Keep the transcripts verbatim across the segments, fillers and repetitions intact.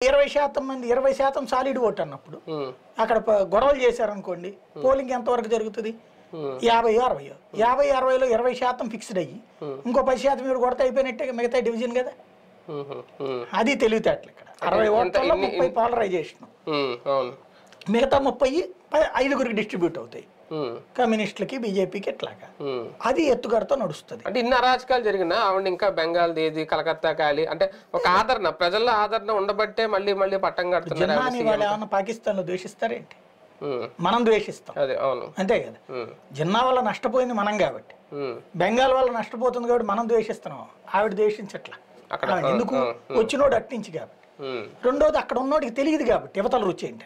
Irvai Shatam and Irvai Shatam solid vote and up. Akapa Gorol Jesar and Kondi, polling and Torg Jerguti, Yava Yarvaya, Yava Yarvelo, Irvai Shatam fixed day. Uncopashat, you got a penetrate make a division together. Adi tell you that. I want to look by polarization. Meta Mopai, I could distribute out there. Communist like B J P get like Adi Etugarton or study. I did not Rajkal Jerigana, Avandinka, Bengal, the Calcutta Kali, and Okadana, Prajala, other on the Batem, Ali Mali Patanga, Janani, Pakistan, Dushista, Mananduishista, and they Janaval and Ashtapo in Manangavat, Bengal and Ashtapo and God Mananduishistano, Avid Deshin Chetla, Akanduku, Uchino Datinchigab, Rundo the Akadon, Italy the Gab, Tevatal Ruchin.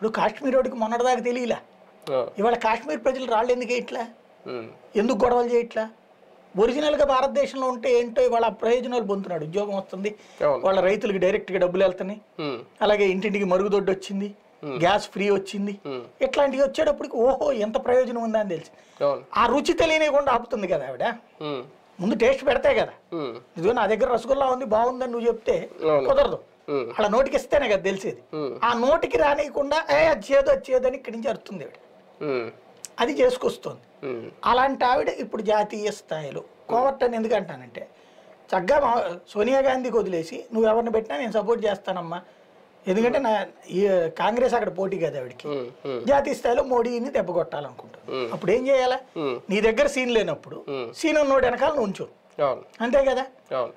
Look, Kashmir Road Monada Delila. ఇవాళ కాశ్మీర్ ప్రజలు రాళ్ళు ఎందుకు ఇట్లా ఎందుకు గొడవలు చేయట్లా original గా భారతదేశంలో ఉంటే ఏంటో ఇవాళ ప్రయోజనాలు పొందుతారు ఉద్యోగం వస్తుంది వాళ్ళ రైతులకు డైరెక్ట్ గా డబ్బులు వెళ్తాయి అలాగే ఇంటింటికి మరుగుదొడ్డి వచ్చింది గ్యాస్ ఫ్రీ వచ్చింది ఇట్లాంటివి వచ్చేటప్పటికి ఓహో ఎంత ప్రయోజనం ఉందా అని తెలుసు ఆ రుచి తెలియనికుండా ఆపుతుంది కదా ఆవిడ ముందు టేస్ట్ పెడతాయి కదా ఇదో నా దగ్గర రసగుల్లా ఉంది బాగుందని నువ్వు చెప్తే కుదరదు అలా నోటికి ఇస్తేనే కదా తెలిసేది ఆ నోటికి రానియకుండా ఏ చేదు చేదని కించి అరుస్తుంది అది చేసుకొస్తుంది అలాంటి ఆవిడ ఇప్పుడు జాతీయ స్థాయిలో కోవర్ట్ అని ఎందుకు అంటానంటే చక్కగా సోనియా గాంధీకి వదిలేసి నువ్వు ఎవరిని పెట్టినా నేను సపోర్ట్ చేస్తానమ్మా ఎందుకంటే నా కాంగ్రెస్ అక్కడ పోటీ కదా ఆవిడకి జాతీయ స్థాయిలో మోడీని దెబ్బ కొట్టాలనుకుంటాను అప్పుడు ఏం చేయాలా నీ దగ్గర సీన్ లేనప్పుడు సీన్ ఉన్నోడు వెనకాల నుంచో అంతే కదా